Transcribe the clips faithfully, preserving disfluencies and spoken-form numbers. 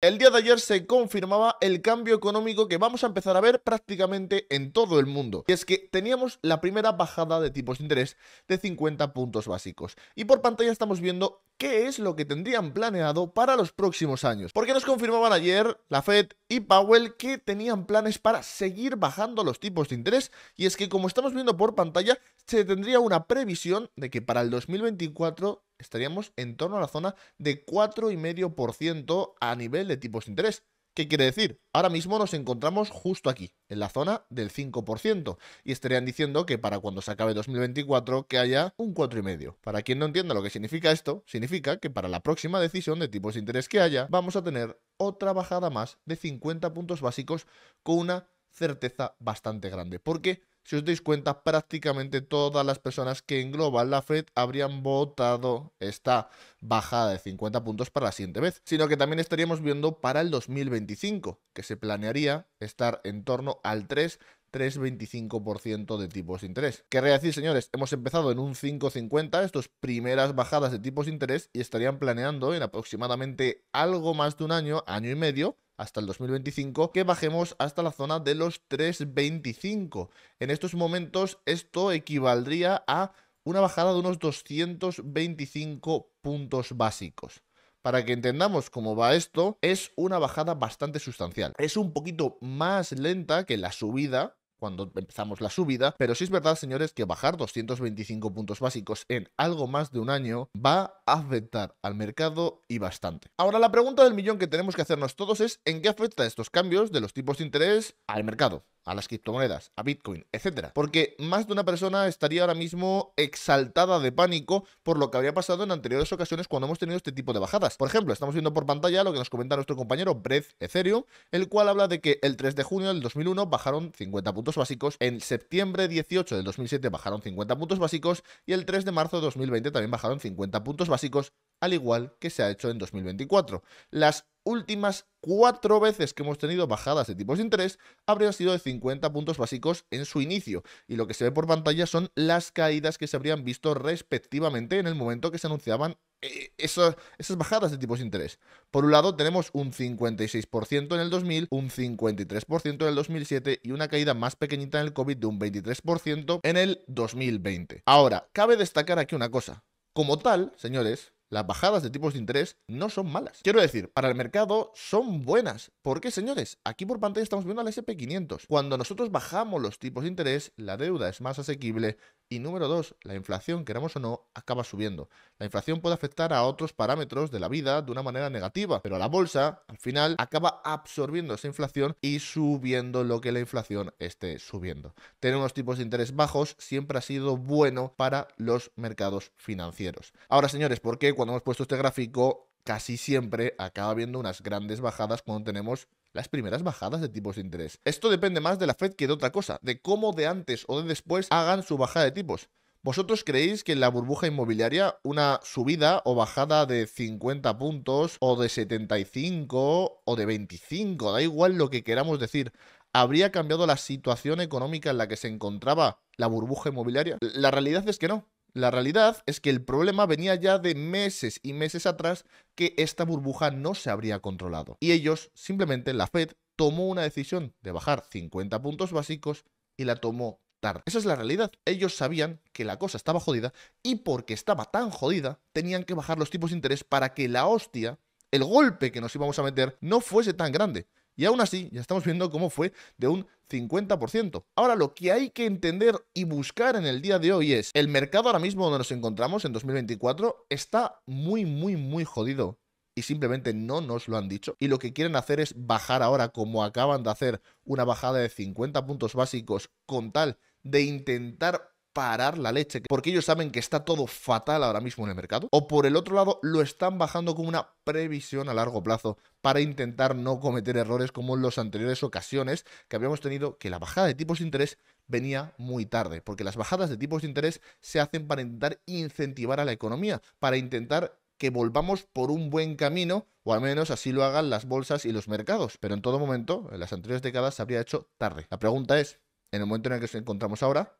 El día de ayer se confirmaba el cambio económico que vamos a empezar a ver prácticamente en todo el mundo. Y es que teníamos la primera bajada de tipos de interés de cincuenta puntos básicos. Y por pantalla estamos viendo qué es lo que tendrían planeado para los próximos años. Porque nos confirmaban ayer la Fed y Powell que tenían planes para seguir bajando los tipos de interés. Y es que, como estamos viendo por pantalla, se tendría una previsión de que para el dos mil veinticuatro... estaríamos en torno a la zona de cuatro coma cinco por ciento a nivel de tipos de interés. ¿Qué quiere decir? Ahora mismo nos encontramos justo aquí, en la zona del cinco por ciento, y estarían diciendo que para cuando se acabe dos mil veinticuatro que haya un cuatro coma cinco por ciento. Para quien no entienda lo que significa esto, significa que para la próxima decisión de tipos de interés que haya, vamos a tener otra bajada más de cincuenta puntos básicos con una certeza bastante grande. ¿Por qué? Si os dais cuenta, prácticamente todas las personas que engloban la Fed habrían votado esta bajada de cincuenta puntos para la siguiente vez. Sino que también estaríamos viendo para el dos mil veinticinco, que se planearía estar en torno al tres coma veinticinco por ciento de tipos de interés. Querría decir, señores, hemos empezado en un cinco coma cincuenta, estas primeras bajadas de tipos de interés, y estarían planeando en aproximadamente algo más de un año, año y medio, hasta el dos mil veinticinco, que bajemos hasta la zona de los tres coma veinticinco. En estos momentos esto equivaldría a una bajada de unos doscientos veinticinco puntos básicos. Para que entendamos cómo va esto, es una bajada bastante sustancial. Es un poquito más lenta que la subida, cuando empezamos la subida, pero sí es verdad, señores, que bajar doscientos veinticinco puntos básicos en algo más de un año va a afectar al mercado y bastante. Ahora, la pregunta del millón que tenemos que hacernos todos es ¿en qué afecta estos cambios de los tipos de interés al mercado, a las criptomonedas, a Bitcoin, etcétera? Porque más de una persona estaría ahora mismo exaltada de pánico por lo que habría pasado en anteriores ocasiones cuando hemos tenido este tipo de bajadas. Por ejemplo, estamos viendo por pantalla lo que nos comenta nuestro compañero Brett Ezerio, el cual habla de que el tres de junio del dos mil uno bajaron cincuenta puntos básicos, en septiembre dieciocho del dos mil siete bajaron cincuenta puntos básicos y el tres de marzo de dos mil veinte también bajaron cincuenta puntos básicos, al igual que se ha hecho en dos mil veinticuatro. Las últimas cuatro veces que hemos tenido bajadas de tipos de interés habrían sido de cincuenta puntos básicos en su inicio, y lo que se ve por pantalla son las caídas que se habrían visto respectivamente en el momento que se anunciaban esas, esas bajadas de tipos de interés. Por un lado tenemos un cincuenta y seis por ciento en el dos mil, un cincuenta y tres por ciento en el dos mil siete y una caída más pequeñita en el COVID de un veintitrés por ciento en el dos mil veinte. Ahora, cabe destacar aquí una cosa. Como tal, señores, las bajadas de tipos de interés no son malas. Quiero decir, para el mercado son buenas. ¿Por qué, señores? Aquí por pantalla estamos viendo al ese and pe quinientos. Cuando nosotros bajamos los tipos de interés, la deuda es más asequible. Y número dos, la inflación, queramos o no, acaba subiendo. La inflación puede afectar a otros parámetros de la vida de una manera negativa, pero la bolsa, al final, acaba absorbiendo esa inflación y subiendo lo que la inflación esté subiendo. Tener unos tipos de interés bajos siempre ha sido bueno para los mercados financieros. Ahora, señores, ¿por qué cuando hemos puesto este gráfico casi siempre acaba habiendo unas grandes bajadas cuando tenemos las primeras bajadas de tipos de interés? Esto depende más de la Fed que de otra cosa, de cómo de antes o de después hagan su bajada de tipos. ¿Vosotros creéis que en la burbuja inmobiliaria una subida o bajada de cincuenta puntos o de setenta y cinco o de veinticinco, da igual lo que queramos decir, habría cambiado la situación económica en la que se encontraba la burbuja inmobiliaria? La realidad es que no. La realidad es que el problema venía ya de meses y meses atrás, que esta burbuja no se habría controlado. Y ellos, simplemente la Fed, tomó una decisión de bajar cincuenta puntos básicos y la tomó tarde. Esa es la realidad. Ellos sabían que la cosa estaba jodida y porque estaba tan jodida, tenían que bajar los tipos de interés para que la hostia, el golpe que nos íbamos a meter, no fuese tan grande. Y aún así, ya estamos viendo cómo fue de un cincuenta por ciento. Ahora, lo que hay que entender y buscar en el día de hoy es, el mercado ahora mismo donde nos encontramos en dos mil veinticuatro está muy, muy, muy jodido. Y simplemente no nos lo han dicho. Y lo que quieren hacer es bajar ahora, como acaban de hacer, una bajada de cincuenta puntos básicos con tal de intentar parar la leche, porque ellos saben que está todo fatal ahora mismo en el mercado, o por el otro lado lo están bajando como una previsión a largo plazo para intentar no cometer errores como en las anteriores ocasiones que habíamos tenido, que la bajada de tipos de interés venía muy tarde, porque las bajadas de tipos de interés se hacen para intentar incentivar a la economía, para intentar que volvamos por un buen camino, o al menos así lo hagan las bolsas y los mercados, pero en todo momento, en las anteriores décadas se habría hecho tarde. La pregunta es, en el momento en el que nos encontramos ahora,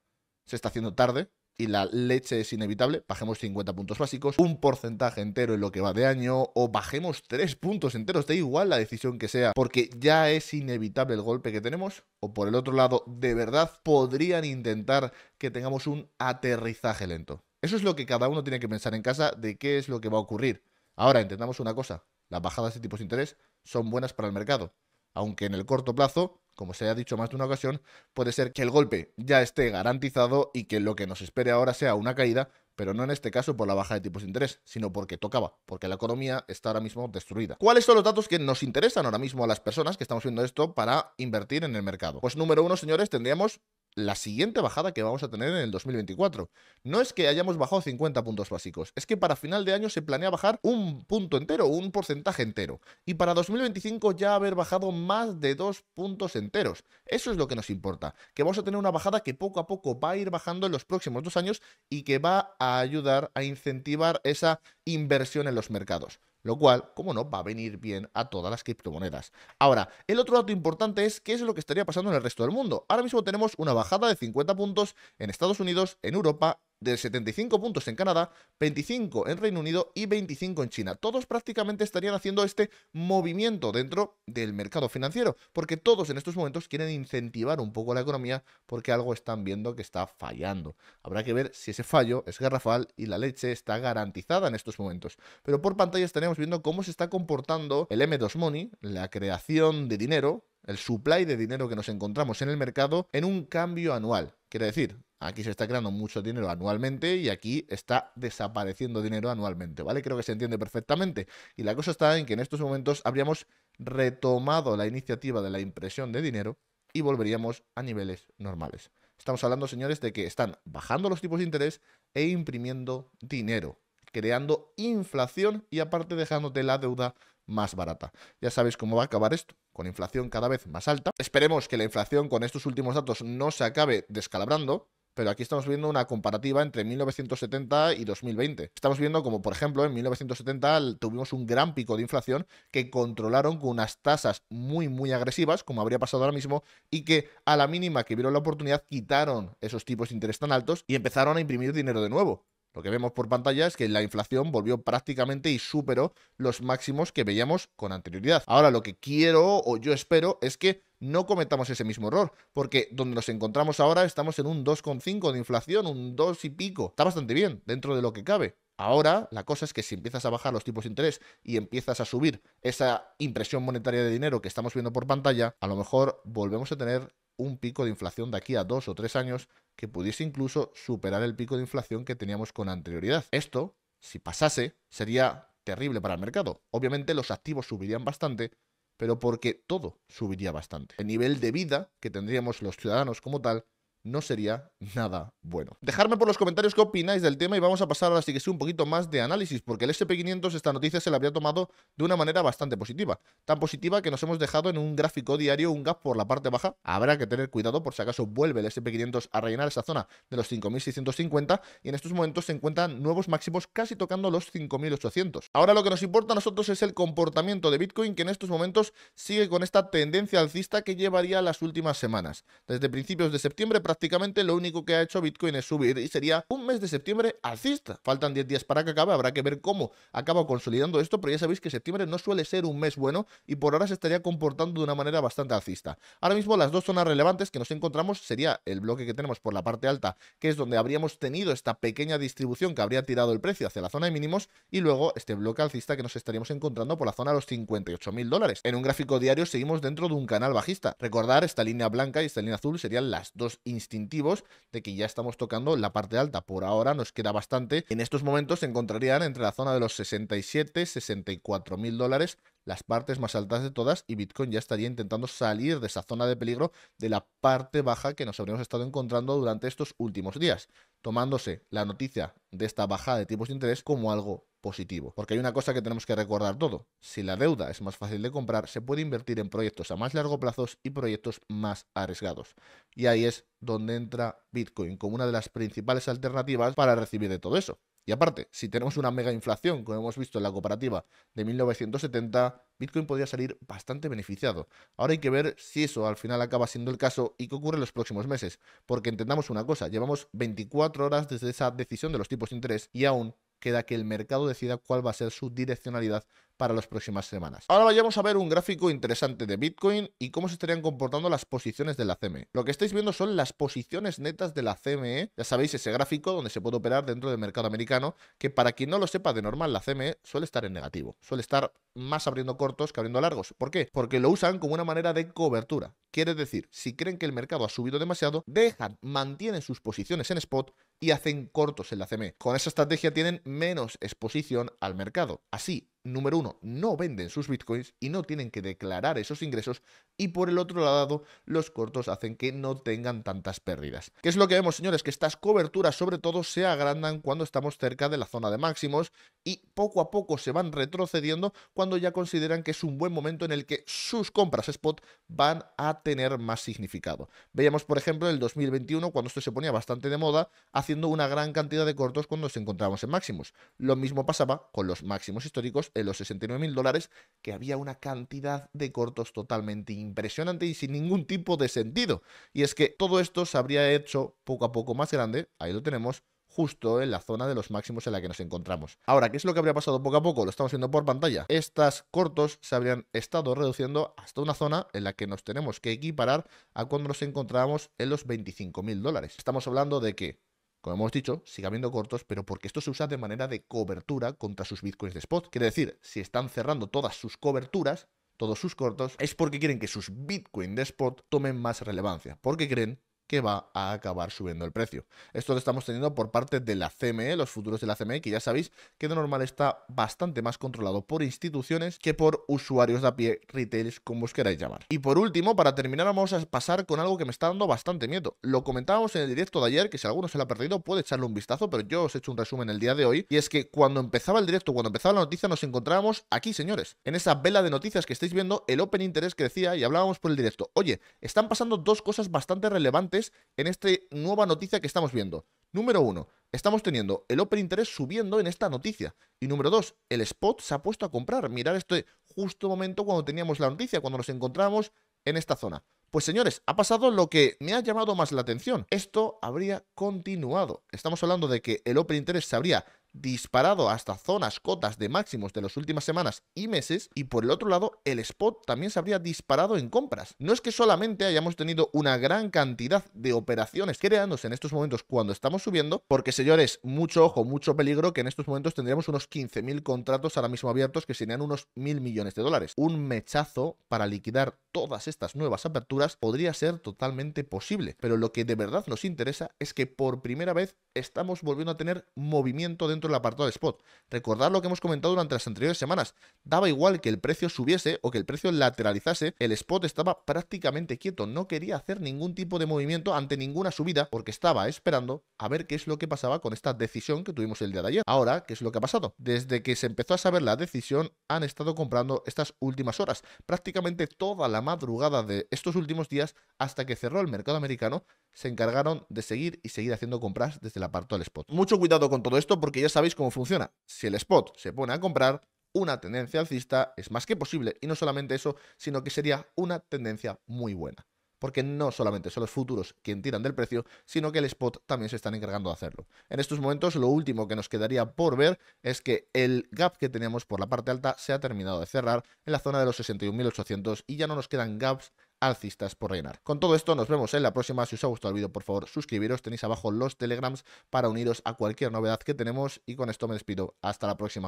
¿se está haciendo tarde? y la leche es inevitable, bajemos cincuenta puntos básicos, un porcentaje entero en lo que va de año, o bajemos tres puntos enteros, da igual la decisión que sea, porque ya es inevitable el golpe que tenemos. O por el otro lado, de verdad podrían intentar que tengamos un aterrizaje lento. Eso es lo que cada uno tiene que pensar en casa, de qué es lo que va a ocurrir. Ahora, entendamos una cosa, las bajadas de tipos de interés son buenas para el mercado, aunque en el corto plazo, como se ha dicho más de una ocasión, puede ser que el golpe ya esté garantizado y que lo que nos espere ahora sea una caída, pero no en este caso por la baja de tipos de interés, sino porque tocaba, porque la economía está ahora mismo destruida. ¿Cuáles son los datos que nos interesan ahora mismo a las personas que estamos viendo esto para invertir en el mercado? Pues número uno, señores, tendríamos la siguiente bajada que vamos a tener en el dos mil veinticuatro. No es que hayamos bajado cincuenta puntos básicos, es que para final de año se planea bajar un punto entero, un porcentaje entero. Y para dos mil veinticinco ya haber bajado más de dos puntos enteros. Eso es lo que nos importa, que vamos a tener una bajada que poco a poco va a ir bajando en los próximos dos años y que va a ayudar a incentivar esa inversión en los mercados. Lo cual, como no, va a venir bien a todas las criptomonedas. Ahora, el otro dato importante es qué es lo que estaría pasando en el resto del mundo. Ahora mismo tenemos una bajada de cincuenta puntos en Estados Unidos, en Europa, de setenta y cinco puntos en Canadá, veinticinco en Reino Unido y veinticinco en China. Todos prácticamente estarían haciendo este movimiento dentro del mercado financiero, porque todos en estos momentos quieren incentivar un poco la economía porque algo están viendo que está fallando. Habrá que ver si ese fallo es garrafal y la leche está garantizada en estos momentos. Pero por pantalla estaríamos viendo cómo se está comportando el M dos Money, la creación de dinero, el supply de dinero que nos encontramos en el mercado en un cambio anual. Quiere decir, aquí se está creando mucho dinero anualmente y aquí está desapareciendo dinero anualmente, ¿vale? Creo que se entiende perfectamente. Y la cosa está en que en estos momentos habríamos retomado la iniciativa de la impresión de dinero y volveríamos a niveles normales. Estamos hablando, señores, de que están bajando los tipos de interés e imprimiendo dinero, creando inflación y aparte dejándote la deuda más barata. Ya sabéis cómo va a acabar esto, con inflación cada vez más alta. Esperemos que la inflación con estos últimos datos no se acabe descalabrando, pero aquí estamos viendo una comparativa entre mil novecientos setenta y dos mil veinte. Estamos viendo como, por ejemplo, en mil novecientos setenta tuvimos un gran pico de inflación que controlaron con unas tasas muy, muy agresivas, como habría pasado ahora mismo, y que a la mínima que vieron la oportunidad quitaron esos tipos de interés tan altos y empezaron a imprimir dinero de nuevo. Lo que vemos por pantalla es que la inflación volvió prácticamente y superó los máximos que veíamos con anterioridad. Ahora lo que quiero o yo espero es que no cometamos ese mismo error, porque donde nos encontramos ahora estamos en un dos coma cinco de inflación, un dos y pico. Está bastante bien dentro de lo que cabe. Ahora la cosa es que si empiezas a bajar los tipos de interés y empiezas a subir esa impresión monetaria de dinero que estamos viendo por pantalla, a lo mejor volvemos a tener un pico de inflación de aquí a dos o tres años que pudiese incluso superar el pico de inflación que teníamos con anterioridad. Esto, si pasase, sería terrible para el mercado. Obviamente los activos subirían bastante, pero porque todo subiría bastante. El nivel de vida que tendríamos los ciudadanos como tal no sería nada bueno. Dejadme por los comentarios qué opináis del tema y vamos a pasar ahora sí que sí un poquito más de análisis, porque el ese and pe quinientos esta noticia se la habría tomado de una manera bastante positiva. Tan positiva que nos hemos dejado en un gráfico diario un gap por la parte baja. Habrá que tener cuidado por si acaso vuelve el ese and pe quinientos a rellenar esa zona de los cinco mil seiscientos cincuenta y en estos momentos se encuentran nuevos máximos casi tocando los cinco mil ochocientos. Ahora lo que nos importa a nosotros es el comportamiento de Bitcoin, que en estos momentos sigue con esta tendencia alcista que llevaría las últimas semanas. Desde principios de septiembre prácticamente lo único que ha hecho Bitcoin es subir y sería un mes de septiembre alcista. Faltan diez días para que acabe, habrá que ver cómo acaba consolidando esto, pero ya sabéis que septiembre no suele ser un mes bueno y por ahora se estaría comportando de una manera bastante alcista. Ahora mismo las dos zonas relevantes que nos encontramos sería el bloque que tenemos por la parte alta, que es donde habríamos tenido esta pequeña distribución que habría tirado el precio hacia la zona de mínimos, y luego este bloque alcista que nos estaríamos encontrando por la zona de los cincuenta y ocho mil dólares. En un gráfico diario seguimos dentro de un canal bajista. Recordar, esta línea blanca y esta línea azul serían las dos instintivos de que ya estamos tocando la parte alta. Por ahora nos queda bastante. En estos momentos se encontrarían entre la zona de los sesenta y siete, sesenta y cuatro mil dólares, las partes más altas de todas, y Bitcoin ya estaría intentando salir de esa zona de peligro de la parte baja que nos habríamos estado encontrando durante estos últimos días, tomándose la noticia de esta bajada de tipos de interés como algo positivo. Porque hay una cosa que tenemos que recordar todo: si la deuda es más fácil de comprar, se puede invertir en proyectos a más largo plazo y proyectos más arriesgados. Y ahí es donde entra Bitcoin como una de las principales alternativas para recibir de todo eso. Y aparte, si tenemos una mega inflación, como hemos visto en la comparativa de mil novecientos setenta, Bitcoin podría salir bastante beneficiado. Ahora hay que ver si eso al final acaba siendo el caso y qué ocurre en los próximos meses. Porque entendamos una cosa, llevamos veinticuatro horas desde esa decisión de los tipos de interés y aún queda que el mercado decida cuál va a ser su direccionalidad para las próximas semanas. Ahora vayamos a ver un gráfico interesante de Bitcoin y cómo se estarían comportando las posiciones de la C M E. Lo que estáis viendo son las posiciones netas de la C M E. Ya sabéis ese gráfico donde se puede operar dentro del mercado americano, que para quien no lo sepa de normal, la C M E suele estar en negativo. Suele estar más abriendo cortos que abriendo largos. ¿Por qué? Porque lo usan como una manera de cobertura. Quiere decir, si creen que el mercado ha subido demasiado, dejan, mantienen sus posiciones en spot y hacen cortos en la C M E. Con esa estrategia tienen menos exposición al mercado. Así, número uno, no venden sus bitcoins y no tienen que declarar esos ingresos, y por el otro lado, los cortos hacen que no tengan tantas pérdidas. ¿Qué es lo que vemos, señores? Que estas coberturas sobre todo se agrandan cuando estamos cerca de la zona de máximos y poco a poco se van retrocediendo cuando ya consideran que es un buen momento en el que sus compras spot van a tener más significado. Veíamos, por ejemplo, en el dos mil veintiuno, cuando esto se ponía bastante de moda, haciendo una gran cantidad de cortos cuando nos encontrábamos en máximos. Lo mismo pasaba con los máximos históricos en los sesenta y nueve mil dólares, que había una cantidad de cortos totalmente impresionante y sin ningún tipo de sentido. Y es que todo esto se habría hecho poco a poco más grande, ahí lo tenemos, justo en la zona de los máximos en la que nos encontramos. Ahora, ¿qué es lo que habría pasado poco a poco? Lo estamos viendo por pantalla. Estas cortos se habrían estado reduciendo hasta una zona en la que nos tenemos que equiparar a cuando nos encontrábamos en los veinticinco mil dólares. Estamos hablando de que, como hemos dicho, sigue habiendo cortos, pero porque esto se usa de manera de cobertura contra sus bitcoins de spot. Quiere decir, si están cerrando todas sus coberturas, todos sus cortos, es porque quieren que sus bitcoins de spot tomen más relevancia, porque creen que va a acabar subiendo el precio. Esto lo estamos teniendo por parte de la C M E, los futuros de la C M E, que ya sabéis que de normal está bastante más controlado por instituciones que por usuarios de a pie, retails, como os queráis llamar. Y por último, para terminar, vamos a pasar con algo que me está dando bastante miedo. Lo comentábamos en el directo de ayer, que si alguno se lo ha perdido puede echarle un vistazo, pero yo os he hecho un resumen el día de hoy, y es que cuando empezaba el directo, cuando empezaba la noticia, nos encontrábamos aquí, señores, en esa vela de noticias que estáis viendo, el Open Interest crecía y hablábamos por el directo. Oye, están pasando dos cosas bastante relevantes en esta nueva noticia que estamos viendo. Número uno, estamos teniendo el Open Interest subiendo en esta noticia. Y número dos, el spot se ha puesto a comprar. Mirad este justo momento cuando teníamos la noticia, cuando nos encontramos en esta zona. Pues señores, ha pasado lo que me ha llamado más la atención. Esto habría continuado. Estamos hablando de que el Open Interest se habría disparado hasta zonas, cotas de máximos de las últimas semanas y meses, y por el otro lado el spot también se habría disparado en compras. No es que solamente hayamos tenido una gran cantidad de operaciones creándose en estos momentos cuando estamos subiendo, porque señores, mucho ojo, mucho peligro, que en estos momentos tendríamos unos quince mil contratos ahora mismo abiertos que serían unos mil millones de dólares. Un mechazo para liquidar todas estas nuevas aperturas podría ser totalmente posible, pero lo que de verdad nos interesa es que por primera vez estamos volviendo a tener movimiento dentro del apartado de spot. Recordad lo que hemos comentado durante las anteriores semanas. Daba igual que el precio subiese o que el precio lateralizase, el spot estaba prácticamente quieto, no quería hacer ningún tipo de movimiento ante ninguna subida porque estaba esperando a ver qué es lo que pasaba con esta decisión que tuvimos el día de ayer. Ahora, ¿qué es lo que ha pasado? Desde que se empezó a saber la decisión, han estado comprando estas últimas horas, prácticamente toda la madrugada de estos últimos días hasta que cerró el mercado americano. Se encargaron de seguir y seguir haciendo compras desde el apartado del spot. Mucho cuidado con todo esto porque ya sabéis cómo funciona. Si el spot se pone a comprar, una tendencia alcista es más que posible, y no solamente eso, sino que sería una tendencia muy buena. Porque no solamente son los futuros quienes tiran del precio, sino que el spot también se están encargando de hacerlo. En estos momentos lo último que nos quedaría por ver es que el gap que teníamos por la parte alta se ha terminado de cerrar en la zona de los sesenta y un mil ochocientos y ya no nos quedan gaps alcistas por rellenar. Con todo esto nos vemos en la próxima. Si os ha gustado el vídeo, por favor suscribiros, tenéis abajo los telegrams para uniros a cualquier novedad que tenemos, y con esto me despido, hasta la próxima.